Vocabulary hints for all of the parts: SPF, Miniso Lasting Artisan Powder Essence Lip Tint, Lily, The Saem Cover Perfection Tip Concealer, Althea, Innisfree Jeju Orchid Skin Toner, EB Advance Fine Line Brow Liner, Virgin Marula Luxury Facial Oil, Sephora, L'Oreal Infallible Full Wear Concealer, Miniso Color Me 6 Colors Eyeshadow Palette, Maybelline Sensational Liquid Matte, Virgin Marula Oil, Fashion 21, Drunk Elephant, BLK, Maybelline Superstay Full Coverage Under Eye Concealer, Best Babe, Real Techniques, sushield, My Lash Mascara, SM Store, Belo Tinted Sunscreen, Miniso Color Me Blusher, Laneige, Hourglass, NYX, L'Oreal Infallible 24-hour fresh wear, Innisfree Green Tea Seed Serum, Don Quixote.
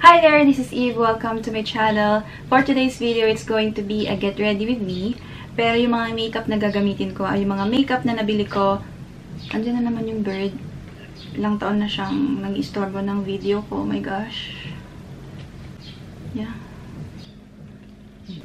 Hi there, this is Eve. Welcome to my channel. For today's video, it's going to be a get ready with me. Pero yung mga makeup na gagamitin ko ay yung mga makeup na nabili ko. Andiyan na naman yung bird. Ilang taon na siyang nag-istorbo ng video ko. Oh my gosh. Yeah.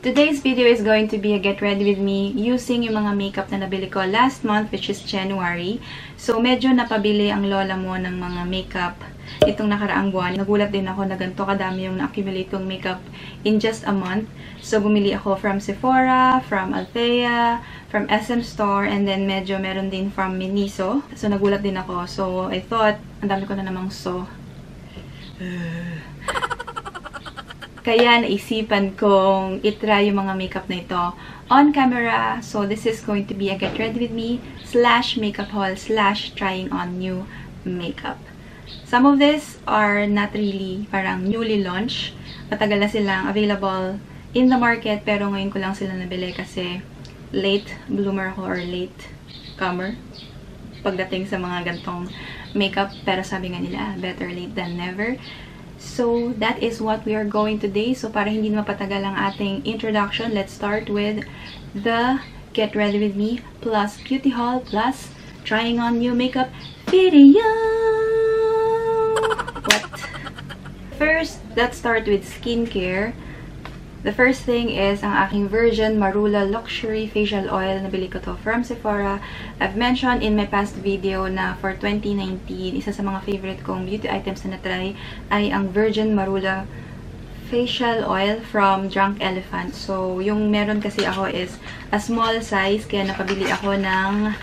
Today's video is going to be a get ready with me using yung mga makeup na nabili ko last month, which is January. So, medyo napabili ang lola mo ng mga makeup itong nakaraang buwan. Nagulat din ako na ganito kadami yung na-accumulate kong makeup in just a month. So, bumili ako from Sephora, from Althea, from SM Store, and then medyo meron din from Miniso. So, nagulat din ako. So, I thought, ang dami ko na namang so. Kaya naisipan kong itry yung mga makeup na ito on camera. So, this is going to be a get ready with me / makeup haul / trying on new makeup. Some of these are not really parang newly launched. Matagal na silang available in the market pero ngayon ko lang sila nabili kasi late bloomer ko or late comer pagdating sa mga gantong makeup. Pero sabi nga nila, better late than never. So, that is what we are going today. So, para hindi mapatagal ang ating introduction, let's start with the Get Ready With Me plus Beauty Haul plus Trying On New Makeup video! What? First, let's start with skincare. The first thing is ang aking Virgin Marula Luxury Facial Oil. Nabili ko to from Sephora. I've mentioned in my past video na for 2019, isa sa mga favorite kong beauty items na natry ay ang Virgin Marula Facial Oil from Drunk Elephant. So, yung meron kasi ako is a small size, kaya napabili ako ng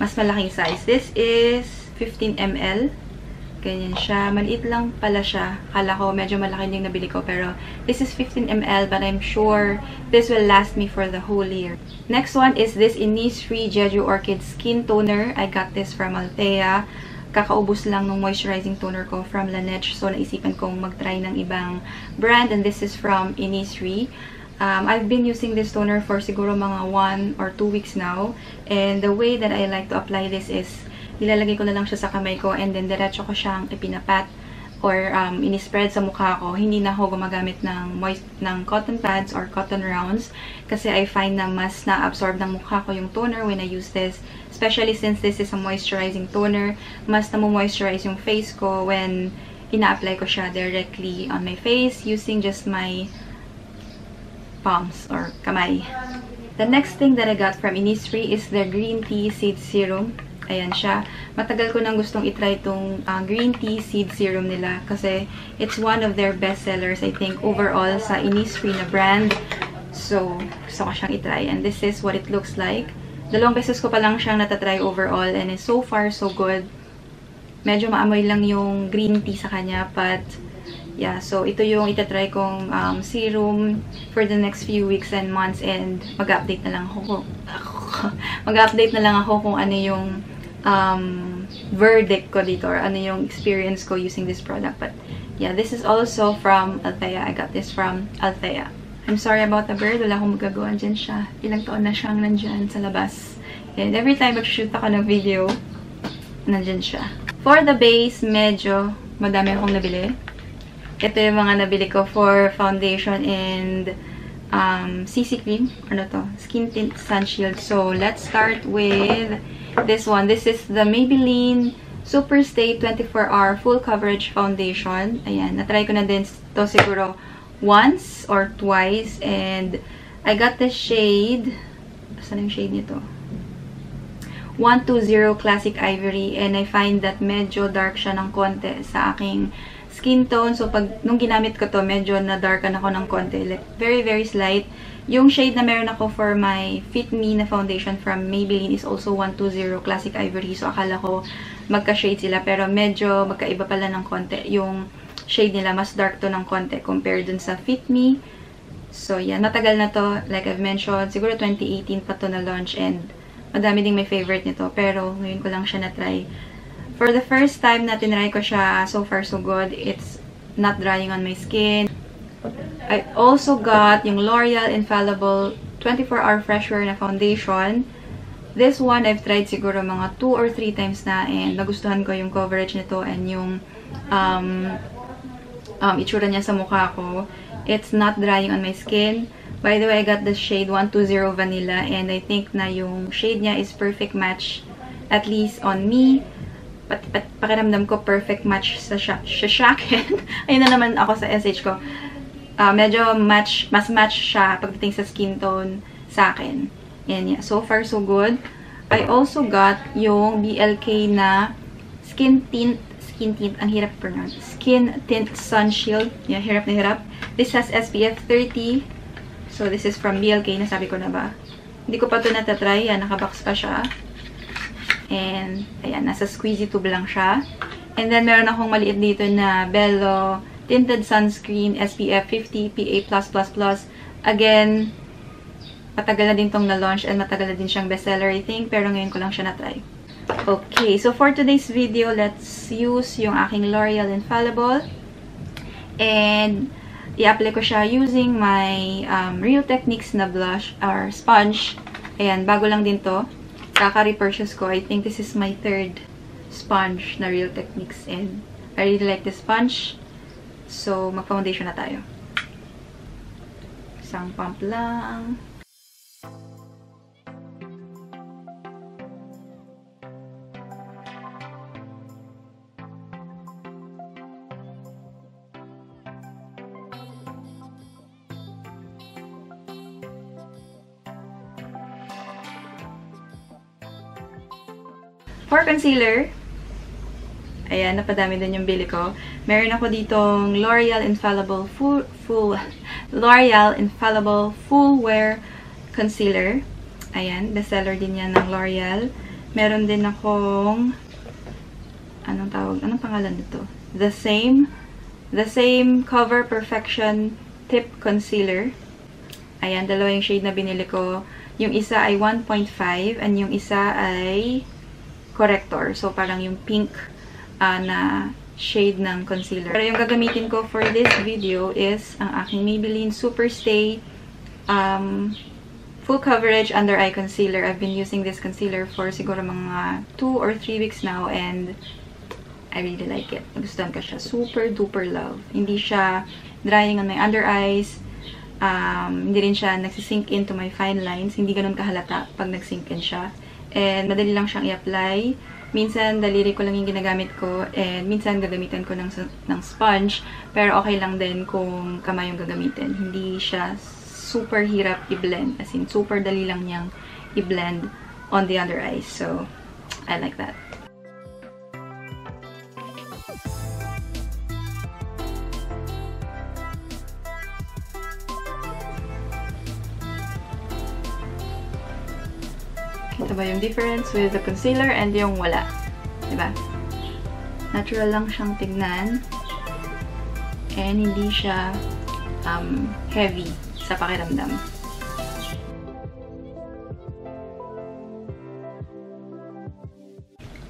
mas malaking size. This is 15 ml. Ganyan siya. Maliit lang pala siya. Kala ko medyo malaki yung nabili ko. Pero this is 15 ml but I'm sure this will last me for the whole year. Next one is this Innisfree Jeju Orchid Skin Toner. I got this from Althea. Kakaubos lang ng moisturizing toner ko from Laneige. So, naisipan kong mag-try ng ibang brand. And this is from Innisfree. I've been using this toner for siguro mga 1 or 2 weeks now. And the way that I like to apply this is nilalagay ko na lang siya sa kamay ko and then diretso ko siyang ipinapat or inispread sa mukha ko. Hindi na ako gumagamit ng cotton pads or cotton rounds kasi I find na mas na-absorb ng mukha ko yung toner when I use this. Especially since this is a moisturizing toner, mas namomoisturize yung face ko when ina-apply ko siya directly on my face using just my palms or kamay. The next thing that I got from Innisfree is the Green Tea Seed Serum. Ayan siya. Matagal ko nang gustong itry itong Green Tea Seed Serum nila kasi it's one of their best sellers, I think, overall sa Innisfree na brand. So, gusto ko siyang itry. And this is what it looks like. Dalawang beses ko pa lang siyang natatry overall and so far, so good. Medyo maamoy lang yung green tea sa kanya but yeah, so ito yung itatry kong serum for the next few weeks and months and mag-update na lang ako. Kung ano yung verdict ko dito or ano yung experience ko using this product. But yeah, this is also from Althea. I got this from Althea. I'm sorry about the bird. Wala akong magagawa. Andyan siya. Ilang taon na siyang nandyan sa labas. And every time mag-shoot ako ng video, nandyan siya. For the base, medyo madami akong nabili. Ito yung mga nabili ko for foundation and CC cream. Ano to? Skin Tint Sun Shield. So, let's start with this one. This is the Maybelline SuperStay 24-hour Full Coverage Foundation. Ayan. Natry ko na din to siguro once or twice. And I got the shade. Saan yung shade nito? 120 Classic Ivory. And I find that medyo dark siya ng konti sa aking skin tone. So, nung ginamit ko to, medyo na-darken ako ng konti. Like, very, very slight. Yung shade na meron ako for my Fit Me na foundation from Maybelline is also 120 Classic Ivory. So, akala ko magka-shade sila. Pero medyo magkaiba pala ng konti. Yung shade nila, mas dark to ng konti compared dun sa Fit Me. So, yeah. Natagal na to. Like I've mentioned, siguro 2018 pa to na launch. And madami ding may favorite nito. Pero, ngayon ko lang siya na-try. For the first time na tinry ko siya, so far so good. It's not drying on my skin. I also got yung L'Oreal Infallible 24-hour fresh wear na foundation. This one I've tried siguro mga 2 or 3 times na and nagustuhan ko yung coverage nito and yung itsura niya sa mukha ko. It's not drying on my skin. By the way, I got the shade 120 Vanilla, and I think na yung shade niya is perfect match, at least on me. Pakiramdam ko perfect match sa shakin. Ayun na naman ako sa SH ko. Medyo match, mas match siya pagdating sa skin tone sa akin. Yan, yeah. So far, so good. I also got yung BLK na Skin Tint, ang hirap pronounce. Skin Tint Sun Shield. Yeah, hirap na hirap. This has SPF 30. So, this is from BLK. Nasabi ko na ba? Hindi ko pa ito natatry. Yan, nakabox pa siya. And, ayan, nasa squeezy tube lang siya. And then, meron akong maliit dito na Belo Tinted Sunscreen SPF 50 PA+++. Again, matagal na din tong na-launch and matagal na din siyang bestseller, I think. Pero ngayon ko lang siya natry. Okay, so for today's video, let's use yung aking L'Oreal Infallible. And, i-apply ko siya using my Real Techniques na blush or sponge. Ayan, bago lang din to. Kaka-repurchase ko. I think this is my third sponge na Real Techniques and I really like this sponge. So, mag-foundation na tayo. Isang pump lang. For concealer, ayan, napadami din yung bili ko. Meron ako ditong L'Oreal Infallible Full Wear Concealer. Ayan, bestseller din yan ng L'Oreal. Meron din akong, anong tawag, anong pangalan nito? The Saem Cover Perfection Tip Concealer. Ayan, dalawa yung shade na binili ko. Yung isa ay 1.5 and yung isa ay corrector. So, parang yung pink na shade ng concealer. Pero yung gagamitin ko for this video is ang aking Maybelline SuperStay Full Coverage Under Eye Concealer. I've been using this concealer for siguro mga 2 or 3 weeks now and I really like it. Nagustuhan ko siya. Super duper love. Hindi siya drying on my under eyes. Hindi rin siya nagsisink into my fine lines. Hindi ganun kahalata pag nagsink in siya. And madali lang siyang i-apply. Minsan, daliri ko lang yung ginagamit ko. And minsan, gagamitan ko ng sponge. Pero okay lang din kung kamay yung gagamitin. Hindi siya super hirap i-blend. As in, super dali lang niyang i-blend on the under eyes. So, I like that. Ito ba yung difference with the concealer and yung wala? Diba? Natural lang siyang tignan. And hindi siya heavy sa pakiramdam.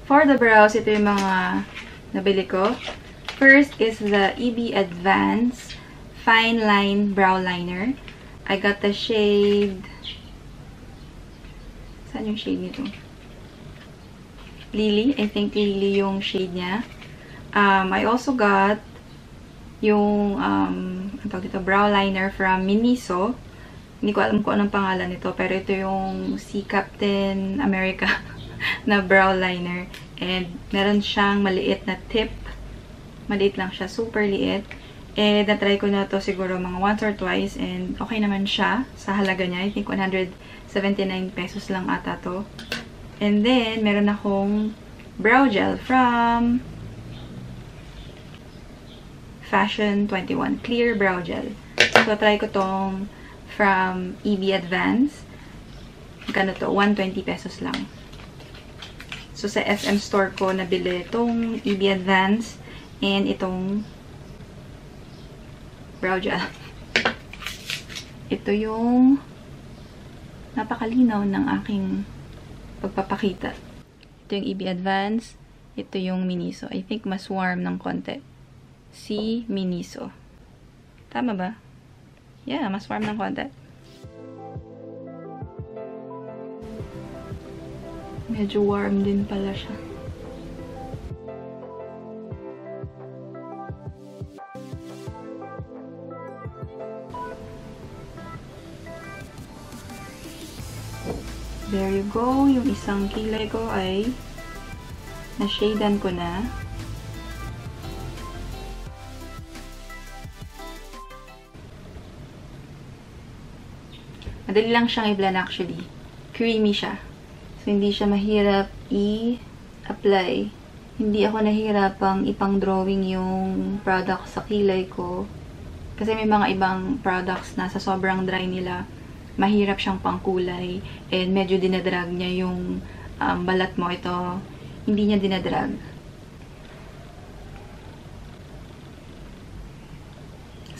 For the brows, ito yung mga nabili ko. First is the EB Advance Fine Line Brow Liner. I got the shade... Saan yung shade nito? Lily. I think Lily yung shade niya. I also got yung brow liner from Miniso. Hindi ko alam kung anong pangalan nito, pero ito yung si Captain America na brow liner. And meron siyang maliit na tip. Maliit lang siya. Super liit. And natry ko na to siguro mga once or twice and okay naman siya sa halaga niya. I think 179 pesos lang ata to. And then, meron akong brow gel from Fashion 21. Clear brow gel. So, try ko tong from EB Advance. Magkano to? 120 pesos lang. So, sa SM Store ko nabili tong EB Advance and itong brow gel. Ito yung napakalinaw ng aking pagpapakita. Ito yung EB Advance. Ito yung Miniso. I think mas warm ng konti. Si Miniso. Tama ba? Yeah, mas warm ng konti. Medyo warm din pala siya. There you go. Yung isang kilay ko ay na-shadean ko na. Madali lang siyang i-blend actually. Creamy siya. So, hindi siya mahirap i-apply. Hindi ako nahirapang ipang-drawing yung product sa kilay ko. Kasi may mga ibang products na sa sobrang dry nila, mahirap siyang pangkulay. And medyo dinadrag niya yung balat mo. Ito, hindi niya dinadrag.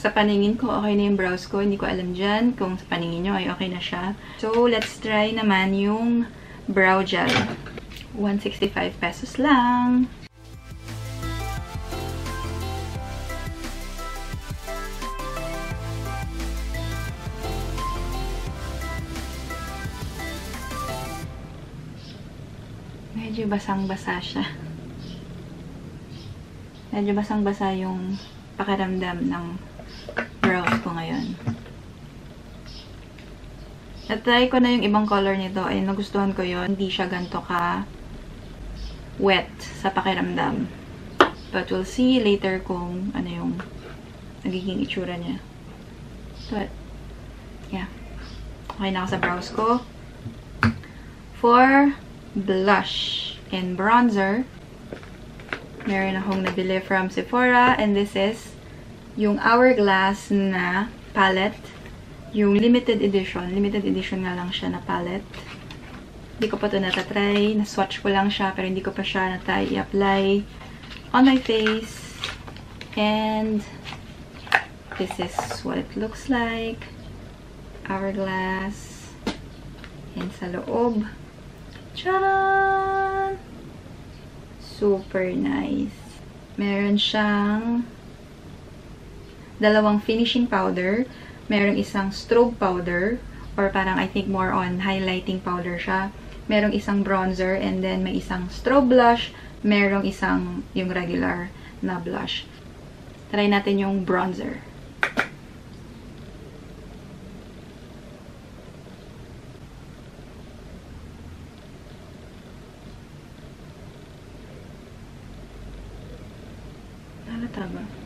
Sa paningin ko, okay na yung brows ko. Hindi ko alam dyan kung sa paningin nyo ay okay na siya. So, let's try naman yung brow gel. 165 pesos lang. Medyo basang-basa siya. Medyo basang-basa yung pakiramdam ng brows ko ngayon. Natry ko na yung ibang color nito ay nagustuhan ko yun. Hindi siya ganito ka wet sa pakiramdam. But we'll see later kung ano yung nagiging itsura niya. But, yeah. Okay na ako sa brows ko. For blush and bronzer, meron akong nabili from Sephora, and this is yung Hourglass na palette, yung limited edition nga lang siya na palette. Hindi ko pa ito natatry, naswatch ko lang siya, pero hindi ko pa siya natry i-apply on my face, and this is what it looks like. Hourglass, and sa loob, tcharan! Super nice. Meron siyang dalawang finishing powder. Merong isang strobe powder, or parang I think more on highlighting powder siya. Merong isang bronzer, and then may isang strobe blush. Merong isang yung regular na blush. Try natin yung bronzer.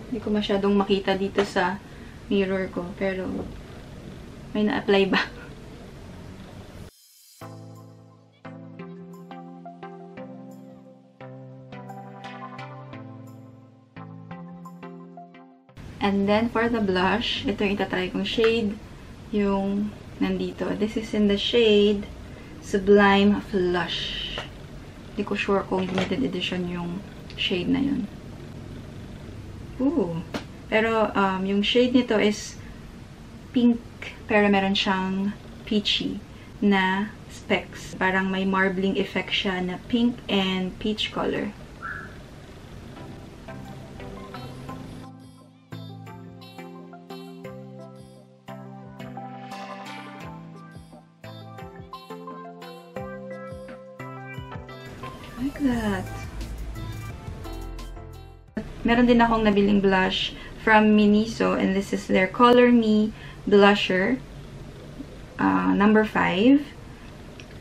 Hindi ko masyadong makita dito sa mirror ko, pero may na-apply ba? And then for the blush, ito yung itatry kong shade, yung nandito. This is in the shade Sublime Flush. Hindi ko sure kung limited edition yung shade na yun. Ooh. Pero yung shade nito is pink, pero meron siyang peachy na specks. Parang may marbling effect siya na pink and peach color. Like that. Meron din akong nabiling blush from Miniso, and this is their Color Me Blusher, number 5.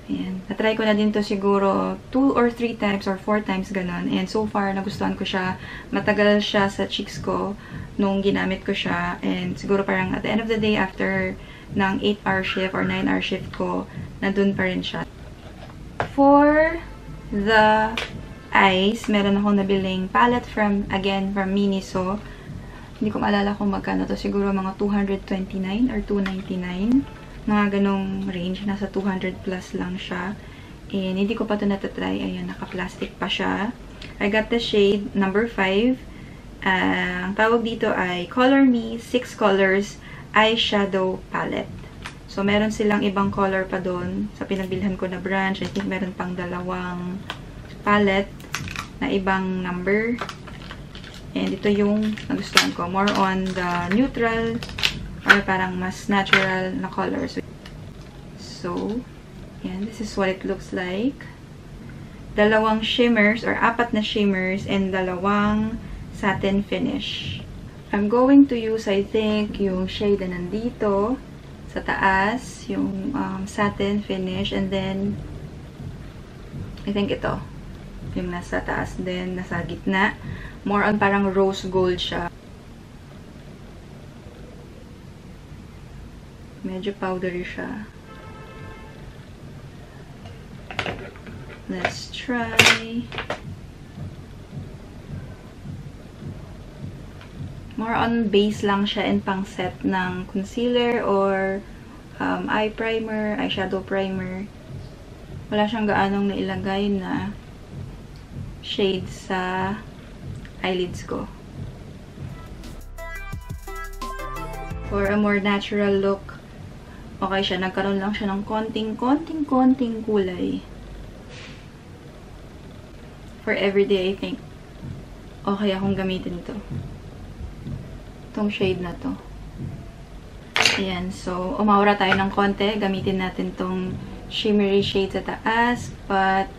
Ayan. Natry ko na din to siguro 2 or 3 times or 4 times, ganun. And so far, nagustuhan ko siya. Matagal siya sa cheeks ko nung ginamit ko siya. And siguro parang at the end of the day, after ng 8-hour shift or 9-hour shift ko, nandun pa rin siya. For the eyes, meron akong nabiling palette from Miniso. Hindi ko maalala kung magkano to. Siguro mga 229 or 299. Mga ganong range. Nasa 200 plus lang siya. And hindi ko pa to natatry. Ayan, naka-plastic pa siya. I got the shade number 5. Ang tawag dito ay Color Me 6 Colors Eyeshadow Palette. So, meron silang ibang color pa doon sa pinagbilhan ko na branch. I think meron pang dalawang palette na ibang number. And ito yung nagustuhan ko. More on the neutral or parang mas natural na colors. So, yan. This is what it looks like. Dalawang shimmers or apat na shimmers and dalawang satin finish. I'm going to use, I think, yung shade na nandito sa sa taas, yung satin finish, and then I think ito, yung nasa taas din, nasa gitna, more on parang rose gold siya. Medyo powdery siya. Let's try. More on base lang siya and pang set ng concealer or eye primer, eyeshadow primer. Wala siyang gaanong nailagay na shade sa eyelids ko. For a more natural look, okay siya. Nagkaroon lang siya ng konting kulay. For everyday, I think, okay akong gamitin ito. Itong shade na to. Ayan. So, umaura tayo ng konti. Gamitin natin tong shimmery shade sa taas. But,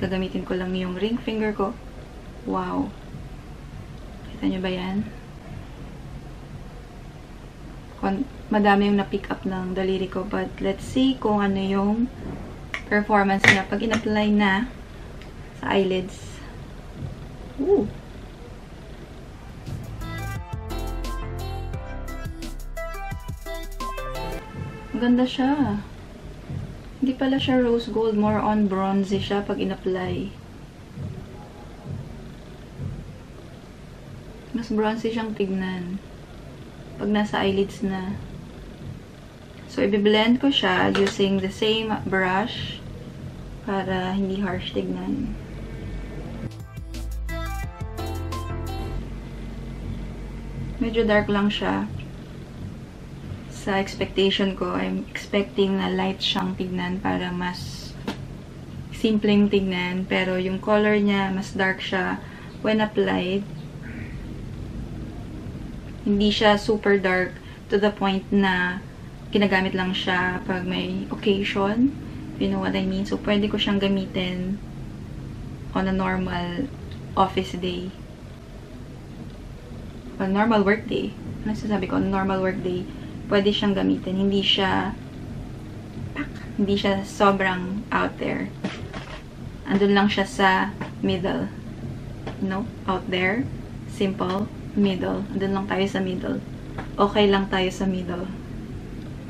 gagamitin ko lang yung ring finger ko. Wow. Kita nyo ba yan? Madami yung na-pick up ng daliri ko, but let's see kung ano yung performance niya pag in-apply na sa eyelids. Ooh! Maganda siya. Hindi pala siya rose gold, more on bronzy siya pag in-apply. Mas bronzy siyang tignan pag nasa eyelids na. So, ibiblend ko siya using the same brush para hindi harsh tignan. Medyo dark lang siya. Sa expectation ko, I'm expecting na light siyang tignan para mas simpleng tignan. Pero yung color niya, mas dark siya when applied. Hindi siya super dark to the point na ginagamit lang siya pag may occasion. You know what I mean? So, pwede ko siyang gamitin on a normal office day. On normal work day. Ano sasabi ko? On normal work day, pwede siyang gamitin. Hindi siya hindi siya sobrang out there. Andun lang siya sa middle. No? Out there. Simple. Middle. Doon lang tayo sa middle. Okay lang tayo sa middle.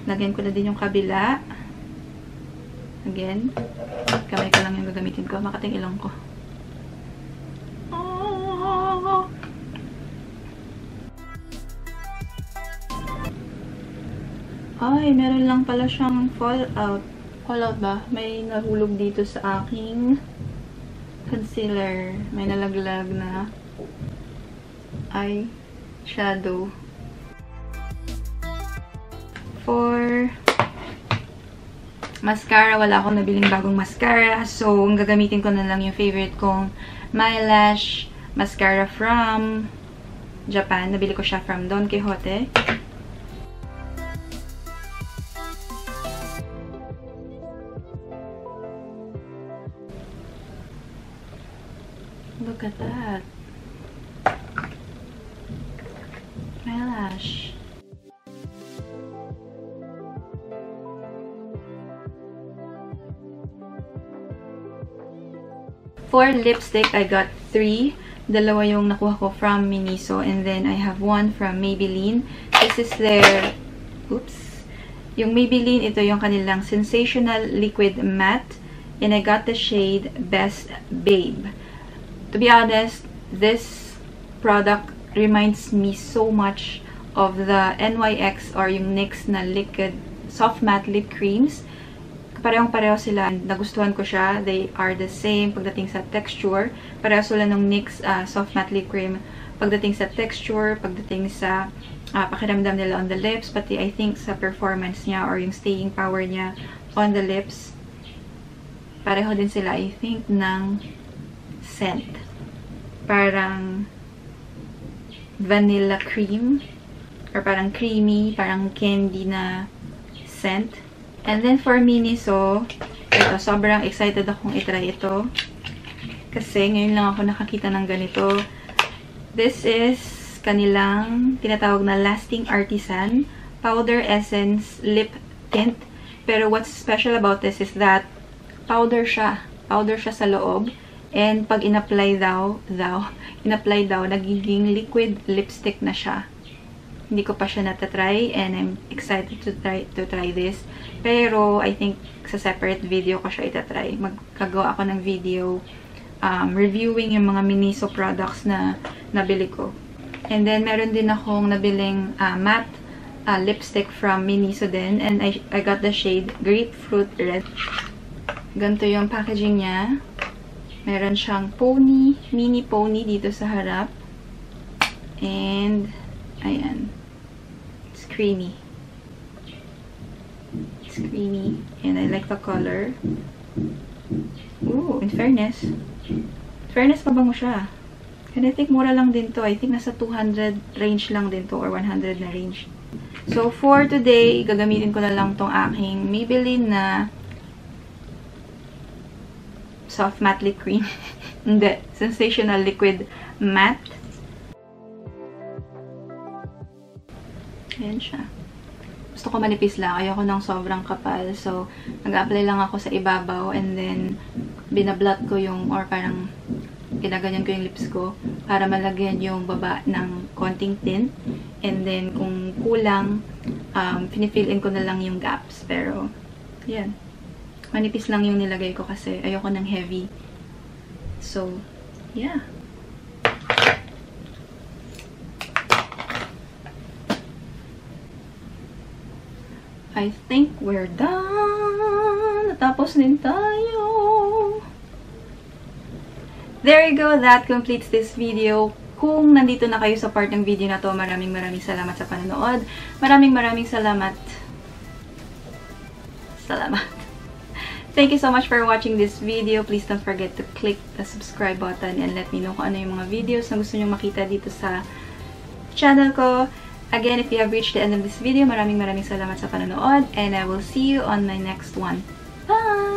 Lagyan ko na din yung kabila. Again. Kamay ko lang yung gagamitin ko. Makating ilong ko. Oh! Ay, meron lang pala siyang fallout. Fallout ba? May nahulog dito sa aking concealer. May nalaglag na eye shadow. For mascara, wala akong nabiling bagong mascara. So, ang gagamitin ko na lang yung favorite kong My Lash Mascara from Japan. Nabili ko siya from Don Quixote. Look at that. Eyelash. For lipstick, I got 3. Dalawa yung nakuha ko from Miniso, and then I have one from Maybelline. This is their, oops, yung Maybelline, ito yung kanilang Sensational Liquid Matte, and I got the shade Best Babe. To be honest, this product reminds me so much of the NYX or yung NYX na liquid soft matte lip creams. Parehong-pareho sila. Nagustuhan ko siya. They are the same pagdating sa texture. Pareho sila ng NYX soft matte lip cream pagdating sa texture, pagdating sa pakiramdam nila on the lips, pati I think sa performance niya or yung staying power niya on the lips. Pareho din sila, I think, ng scent. Parang vanilla cream or parang creamy, parang candy na scent. And then for Miniso, ito, sobrang excited akong itry ito kasi ngayon lang ako nakakita ng ganito. This is kanilang tinatawag na Lasting Artisan Powder Essence Lip Tint. Pero what's special about this is that powder siya sa loob. And pag in-apply daw, nagiging liquid lipstick na siya. Hindi ko pa siya natatry and I'm excited to try this. Pero I think sa separate video ko siya itatry. Magkagawa ako ng video reviewing yung mga Miniso products na nabili ko. And then meron din akong nabiling matte lipstick from Miniso din. And I got the shade Grapefruit Red. Ganito yung packaging niya. Meron siyang pony, mini pony dito sa harap. And, ayan. It's creamy. It's creamy. And I like the color. Ooh, in fairness. Pabango siya. And I think mura lang din to. I think nasa 200 range lang din to or 100 na range. So, for today, gagamitin ko na lang tong aking Maybelline na Soft Matte Lip Cream. The Sensational Liquid Matte. Ayan siya. Gusto ko manipis lang. Ayoko ng sobrang kapal. So, nag-apply lang ako sa ibabaw and then binablat ko yung or parang ginaganyan ko yung lips ko para malagyan yung baba ng konting tint. And then, kung kulang, finifill in ko na lang yung gaps. Pero, yan. Manipis lang yung nilagay ko kasi ayoko ng heavy. So, yeah. I think we're done! Natapos din tayo! There you go! That completes this video. Kung nandito na kayo sa part ng video na to, maraming salamat sa panonood. Maraming salamat. Thank you so much for watching this video. Please don't forget to click the subscribe button and let me know kung ano yung mga videos na gusto nyo makita dito sa channel ko. Again, if you have reached the end of this video, maraming salamat sa panonood and I will see you on my next one. Bye!